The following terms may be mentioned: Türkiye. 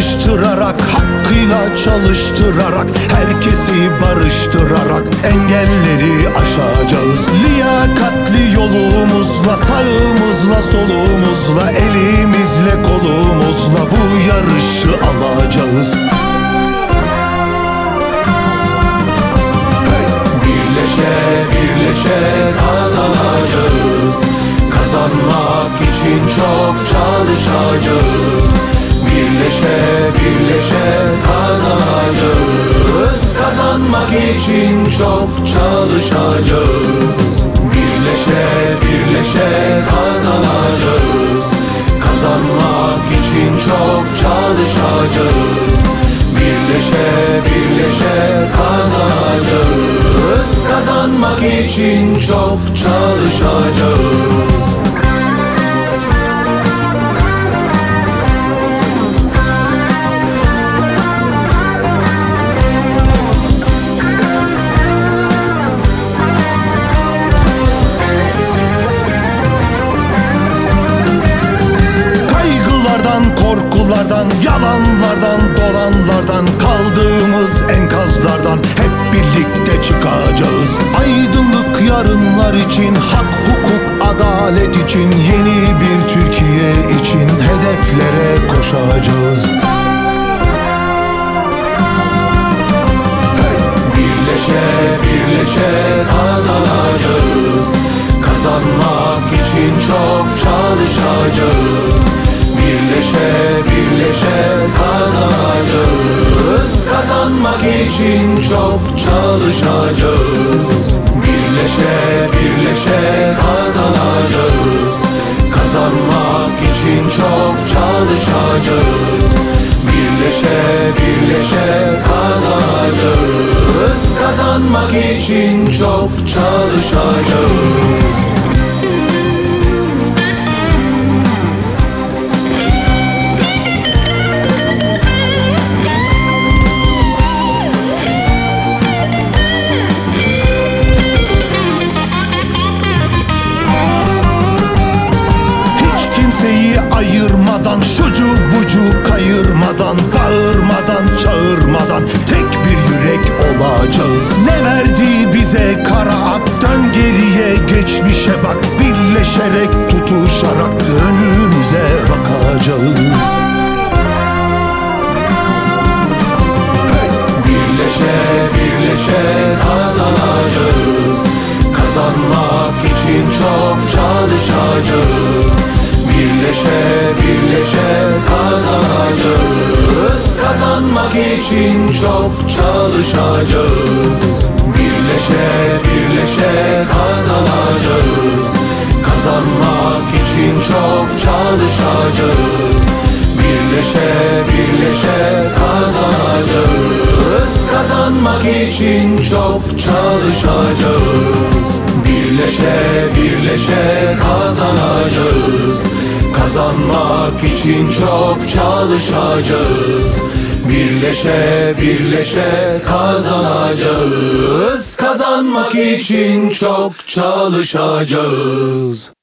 alıştırarak, hakkıyla çalıştırarak, herkesi barıştırarak engelleri aşacağız. Liyakatli yolumuzla, sağımızla, solumuzla, elimizle, kolumuzla bu yarışı alacağız. Hey! Birleşe, birleşe kazanacağız. Kazanmak için çok çalışacağız. Birleşe, birleşe kazanacağız. Kazanmak için çok çalışacağız. Birleşe, birleşe kazanacağız. Kazanmak için çok çalışacağız. Birleşe, birleşe kazanacağız. Kazanmak için çok çalışacağız. Korkulardan, yalanlardan, dolanlardan, kaldığımız enkazlardan hep birlikte çıkacağız. Aydınlık yarınlar için, hak, hukuk, adalet için, yeni bir Türkiye için hedeflere koşacağız. Hey! Birleşe, birleşe kazanacağız. Kazanmak için çok çalışacağız. Birleşe, birleşe kazanacağız. Kazanmak için çok çalışacağız. Birleşe, birleşe kazanacağız. Kazanmak için çok çalışacağız. Birleşe, birleşe kazanacağız. Kazanmak için çok çalışacağız. Ayırmadan, şucu bucu kayırmadan, bağırmadan, çağırmadan tek bir yürek olacağız. Ne verdi bize kara at, dön geriye geçmişe bak. Birleşerek, tutuşarak önümüze bakacağız. Hey! Birleşe, birleşe kazanacağız. Kazanmak için çok çalışacağız. Birleşe, birleşe kazanacağız. Kazanmak için çok çalışacağız. Birleşe, birleşe kazanacağız. Kazanmak için çok çalışacağız. Birleşe, birleşe kazanacağız. Kazanmak için çok çalışacağız. Birleşe, birleşe kazanacağız. Kazanmak için çok çalışacağız. Birleşe, birleşe kazanacağız. Kazanmak için çok çalışacağız.